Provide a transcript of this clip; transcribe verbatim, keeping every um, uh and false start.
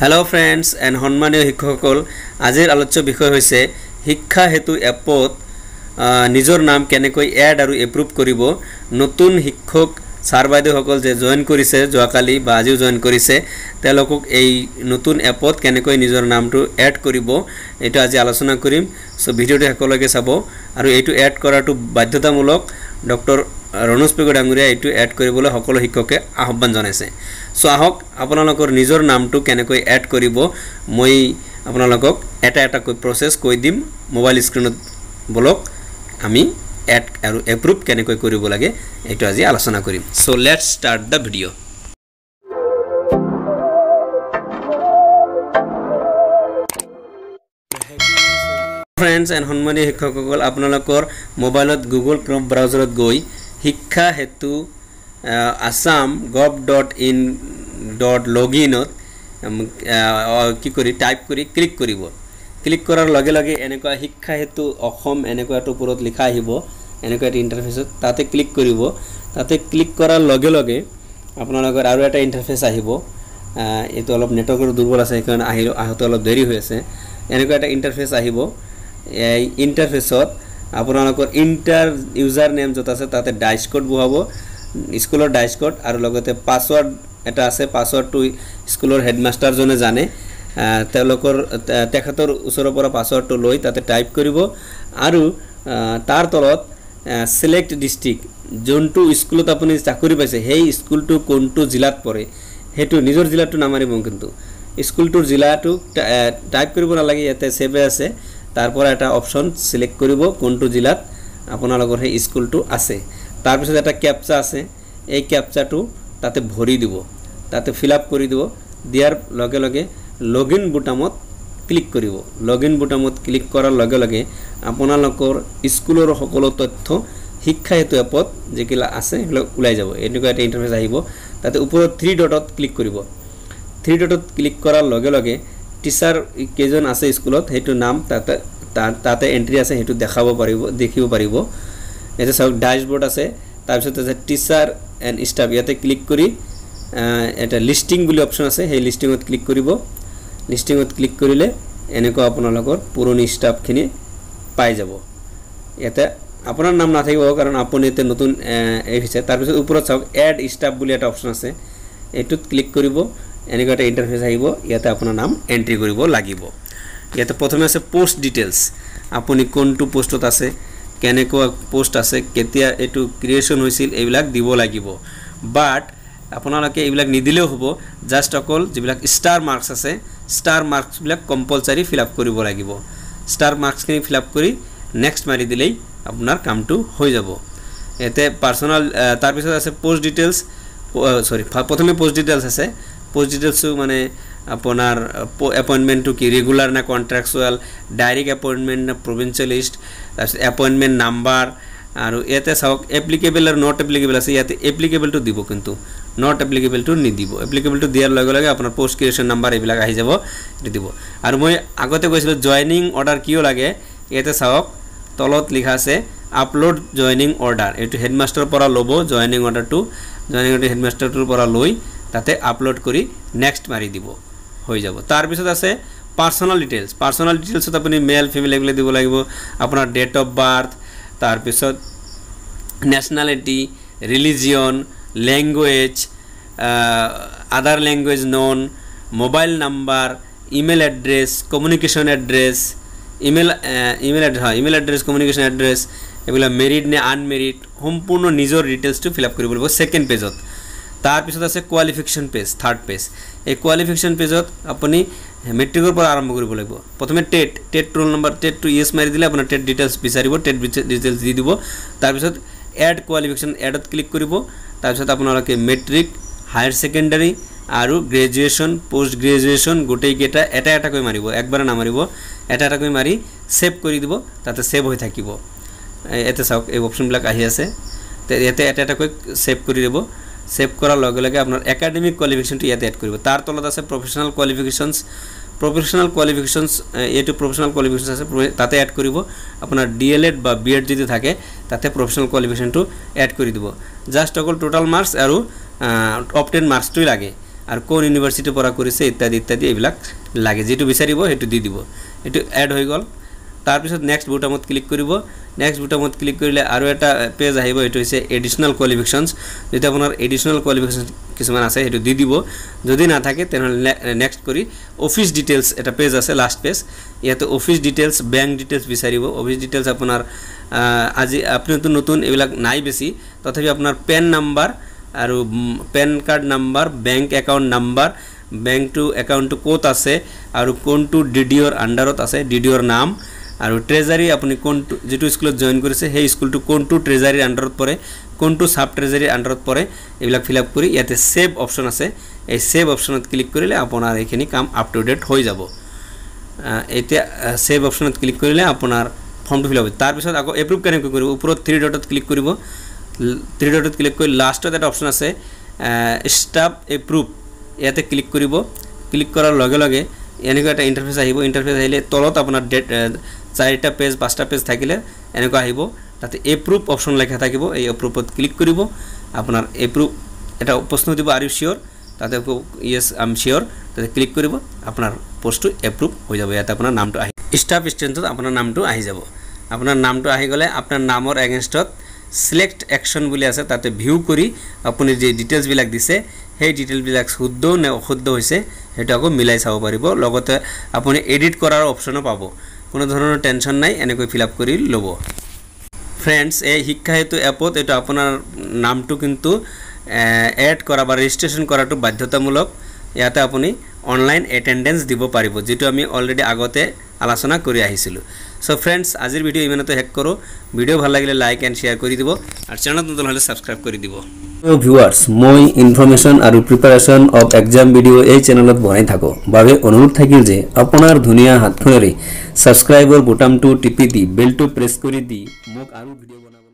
Hello friends and सम्मानीय शिक्षक आजिर आलोच्य विषय होइसे शिक्षा हेतु एपत निजर नाम केनेकै एड आरु एप्रूव करिबो नतुन शिक्षक सार बाइदेउসকল जे जॉइन करिसे जोआकाली बा आजिও जॉइन करिसे तेलोকক এই নতুন এপত কেনেকৈ নিজৰ নামটো এড কৰিব এটা আজি আলোচনা কৰিম। সো ভিডিওটো সকলোকে চাব আৰু এইটো এড কৰাটো বাধ্যতামূলক। ডক্টৰ ৰণোজ পেগু ডাঙৰীয়া এইটো এড কৰিবলৈ সকলো শিক্ষকে আহ্বান জনাইছে। সো আহক আপোনালোকৰ নিজৰ নামটো কেনেকৈ এড কৰিব মই আপোনালোকক এটা এটা কৈ প্ৰসেস কৈ দিম। মোবাইল স্ক্ৰীনত বলক আমি एड और एप्रूव केनेকৈ কৰিব লাগে এইটো আজি আলোচনা কৰিম। So let's start the video. Friends and সম্মানীয় শিক্ষকসকল আপোনালোকৰ মোবাইলত গুগল ক্রোম ব্রাউজারত গৈ শিক্ষা হেতু Assam gov dot in dot লগইনত কি কৰি টাইপ কৰি ক্লিক কৰিব। ক্লিক কৰাৰ লগে লগে এনেকুৱা শিক্ষা হেতু অসম এনেকুৱা এটা ওপৰত লিখা আহিব। এনেকুৱা এটা ইন্টাৰফেস তাতে ক্লিক কৰিব। তাতে ক্লিক কৰাৰ লগে লগে আপোনালোকৰ আৰু এটা ইন্টাৰফেস আহিব। এটো অলপ নেটৱৰ্কৰ দুৰ্বল আছে কাৰণ আহিলো আহতে অলপ দেৰি হৈ আছে। এনেকুৱা এটা ইন্টাৰফেস আহিব। এই ইন্টাৰফেসত আপোনালোকৰ ইন্টাৰ ইউজাৰ নেম যত আছে তাতে ডাইচ কোড বহাব স্কুলৰ ডাইচ কোড আৰু লগতে পাসওয়াৰ্ড এটা আছে। পাসওয়াৰ্ডটো স্কুলৰ হেডমাস্টাৰ জনে জানে তেওলোকৰ তেখেতৰ ওচৰৰ পৰা পাসওয়াৰ্ডটো লৈ তাতে টাইপ কৰিব আৰু তাৰ তলত সিলেক্ট ডিস্ট্ৰিক্ট যোনটো স্কুলত আপুনি চাকৰি পাইছে সেই স্কুলটো কোনটো জিলাত পৰে হেতু নিজৰ জিলাটো নামাৰিব কিন্তু স্কুলটোৰ জিলাটো টাইপ কৰিব নালাগে। ইয়াতে সেভ আছে তাৰপৰ এটা অপশন সিলেক্ট কৰিব কোনটো জিলাত আপোনালোকৰ সেই স্কুলটো আছে। তাৰপিছত এটা ক্যাপচা আছে এই ক্যাপচাটো তাতে ভৰি দিব তাতে ফিলআপ কৰি দিব। দিয়াৰ লগে লগে লগইন বুটামত ক্লিক কৰিব। লগইন বুটামত ক্লিক কৰাৰ লগে লগে আপোনালোকৰ স্কুলৰ সকলো তথ্য শিক্ষা হেতু এপত যেকিলা আছে ওলাই যাব। এনেকুৱা এটা ইন্টাৰফেস আহিব। তাতে ওপৰত থ্ৰি ডটত ক্লিক কৰিব। থ্ৰি ডটত ক্লিক কৰাৰ লগে লগে টিচাৰ কেজন আছে স্কুলত হেতু নাম তাতে তাতে এন্ট্ৰি আছে হেতু দেখাব পাৰিব দেখিব পাৰিব। এটা সব ড্যাশবোৰ্ড আছে। তাৰপিছত আছে টিচাৰ এন্ড স্টাফ ইয়াতে ক্লিক কৰি এটা লিস্টিং বুলি অপশন আছে সেই লিস্টিংত ক্লিক কৰিব। লিস্টিংত ক্লিক কৰিলে এনেকৈ আপোনালোকৰ পুৰণি স্টাফখিনি পাই যাব। এটা আপোনাৰ নাম নাথাকিব কাৰণ আপুনি এতে নতুন আহিছে। তাৰপিছত ওপৰত চাওক এড স্টাফ বুলি এটা অপশন আছে এটোত ক্লিক কৰিব। এনেকৈ এটা ইন্টাৰফেস আহিব। ইয়াতে আপোনাৰ নাম এন্ট্ৰি কৰিব লাগিব। ইয়াতে প্ৰথমে আছে পোস্ট ডিটেইলস আপুনি কোনটো পোস্টত আছে কেনেকৈ পোস্ট আছে কেতিয়া এটো ক্রিয়েশন হৈছিল এইবিলাক দিব লাগিব। বাট আপোনালোকে এইবিলাক নিদিলেও হ'ব জাস্ট অকল যিবিলাক স্টার মার্কস আছে স্টার মার্কসবিলাক কম্পালসারি ফিলআপ কৰিব লাগিব। স্টাৰ মাৰ্কসখিনি ফিলআপ কৰি নেক্সট মাৰি দিলেই আপোনাৰ কামটো হৈ যাব। এতে পাৰ্সোনাল তাৰ পিছত আছে পোস্ট ডিটেইলস সৰি প্ৰথমে পোস্ট ডিটেইলস আছে। পোস্ট ডিটেইলস মানে আপোনাৰ এপইণ্টমেণ্টটো কি ৰেগুলাৰ না কন্ট্ৰাকচুয়াল ডাইৰেক্ট এপইণ্টমেণ্ট না প্ৰভিঞ্চিয়াল লিষ্ট তাৰপিছত এপইণ্টমেণ্ট নাম্বাৰ और इतने चाहक एप्लिकेबल और नट एप्लिकेबल आसे इतने एप्लिकेबल तो दिव किन्तु नट एप्लिकेबल तो निदिब। एप्लिकेबल तो दियार लगे लगे अपना पोस्ट क्रिएशन नम्बर ये आहि जाब दिव। और मैं आगते कैसे जॉइनिंग ऑर्डर क्यों लगे इतने चाहक तलत लिखा से आपलोड जॉइनिंग ऑर्डर ये हेडमास्टर पर लोब जॉइनिंग ऑर्डर तो जॉइनिंग ऑर्डर हेडमास्टर लै ताते आपलोड कर नेक्स्ट मारि दिव हो जाब। तार पिছত आसे पार्सोनल डिटेल्स। पार्सोनल डिटेल्स अपनी मेल फिमेल एग्ला दिव लगे अपना डेट अफ बार्थ तार पिছত nationality religion language other language none mobile number email address communication address email email address हाँ इमेल एड्रेस कम्युनिकेशन एड्रेस एगुला मेरिड ने आनमेरिड सम्पूर्ण निजर डिटेल्स तो फिलआप कर सेकेंड पेजत। तार पिছত आसे क्वालिफिकेशन पेज थार्ड पेज। ये क्वालिफिकेशन पेजत अपनी मेट्रिकर पर आरम्भ कर लगे प्रथम TET TET roll number TET to yes मारि दिले अपना टेट डिटेल्स विचारिब टेट डिटेल्स दी दिब। तार पिছত एड क्वालिफिकेशन एडत क्लिक करिब। तार पिছত आपनालोके मेट्रिक हायर सेकेंडरी और ग्रेजुएशन पोस्ट ग्रेजुएशन गोटे केटा एटा एटाकै मारिब एकबारे नामारिब एटा एटाकै मारि सेभ करि दिब। ताते सेभ হৈ থাকিব। এতে চাওক এই অপশনবিলাক আহি আছে এতে এটা এটাকৈ সেভ কৰি দিব। सेव करार लगे लगे अपना एकाडेमिक क्वालिफिकेशन इतना एड कर तार तलत आसे प्रोफेशनल क्वालिफिकेशन्स प्रोफेशनल क्वालिफिकेशन्स ये प्रोफेशनल क्वालिफिकेशन्स ताते एड कर अपना डिएलएड बा बीएड जो थाके ताते प्रोफेशनल क्वालिफिकेशन एड कर दिव। जस्ट अकल टोटल मार्क्स और ऑब्टेन मार्क्स तो लागे और कौन यूनिवर्सिटी पढ़ा करिसे इत्यादि इत्यादि एबिलाक लागे जेटु बिचारिबो हेटु दि दिबो एटु ऐड হৈ গল। तार पिछत नेक्स्ट बुटामत क्लिक करिबो। नेक्स्ट बुटामत क्लिक करिले आरो एटा पेज आइबो एटु হৈছে एडिशनल क्वालिफिकेशनस। जदि आपनर एडिशनल क्वालिफिकेशन किछुमान आसे हेटु दि दिबो, जदि ना थाके तेनहले नेक्स्ट करि ऑफिस डिटेल्स एटा पेज आसे लास्ट पेज, ইয়াতে ऑफिस डिटेल्स बैंक डिटेल्स बिचारिबो। ऑफिस डिटेल्स आपनर আজি আপনি তো নতুন এবিলাক নাই বেশি, তথাপি আপনার পেন নাম্বার আর PAN card number, bank account number, bank to account কোত আছে আর কোনটো ডিডিওর আন্ডারত আছে ডিডিওর নাম আর ট্রেজারি আপনি কোন যেটো স্কুলত জয়েন কৰিছে সেই স্কুলটো কোনটো ট্ৰেজাৰিৰ আন্ডাৰত পৰে, কোনটো সাব ট্ৰেজাৰিৰ আন্ডাৰত পৰে এবিলাক ফিল আপ কৰি ইয়াতে সেভ অপশন আছে। এই সেভ অপশনত ক্লিক কৰিলে আপোনাৰ এইখিনি কাম আপ টু ডেট হৈ যাব। এতিয়া সেভ অপশনত ক্লিক কৰিলে আপোনাৰ फॉर्म टू फिल हो। तार पिछत आगे एप्रूव करें कर ऊपर थ्री डॉटत क्लिक कर, थ्री डॉटत क्लिक कर लास्टत एट ऑप्शन आसे स्टाफ एप्रूव, इते क्लिक कर। क्लिक करार लगे लगे एनेको एटा इंटरफेस आहिबो। इंटरफेस आइले तलत आपनार डेट चारिटा पेज पाँचटा पेज थाकिले एनेको आहिबो, ताते एप्रूव ऑप्शन लेखा थाकिबो। ए एप्रूवत क्लिक करिबो, आपनार एप्रूव एटा प्रश्न दिबो आर यू श्योर, ताते यस आई एम श्योर ताते क्लिक करिबो, आपनार पोस्टटु एप्रूव হৈ যাব। ইয়াতে आपनार नामটো আহি स्टाफ स्टूडेंट आपनार नामटो आहि जाबो। आपनार नामटो आहि गेले आपनार नामर एगेंस्टत सिलेक्ट एक्शन बुली आछे, ताते भिउ करी आपुनि जे डिटेल्स बिलाक दिसे हे डिटेल बिलाक शुद्ध ने अशुद्ध होइसे हेटाको मिलाई चाव पारिबो। लगते आपुनि एडिट करार अपशनो पाबो, कोनो धरनेर टेंशन नाइ, एनेकै फिलआप करि लबो। फ्रेंड्स ए शिक्षा हेतु एपत एटा आपनार नामटो किन्तु एड करा बा रेजिस्ट्रेशन कराटो बाध्यतामूलक। ইয়াতে আপুনি অনলাইন এটেন্ডেন্স দিব পাৰিব, যেটো আমি অলৰেডি আগতে আলোচনা কৰি আহিছিলোঁ। সো ফ্ৰেণ্ডস, আজিৰ ভিডিও ইমানতে হেক কৰো। ভিডিও ভাল লাগিলে লাইক এন্ড শেয়াৰ কৰি দিব আৰ চেনেলত নতুন হলে সাবস্ক্ৰাইব কৰি দিব। ভিউয়াৰ্স, মই ইনফৰমেশন আৰ প্ৰিপাৰেশন অফ এক্সাম ভিডিও এই চেনেলত বনাই থাকো বাবে অনুৰোধ থাকিল যে আপোনাৰ ধুনিয়া হাতখনেৰে সাবস্ক্ৰাইবৰ বুটামটো টিপি দি বেলটো প্ৰেছ কৰি দি মোক আৰু ভিডিও বনাব।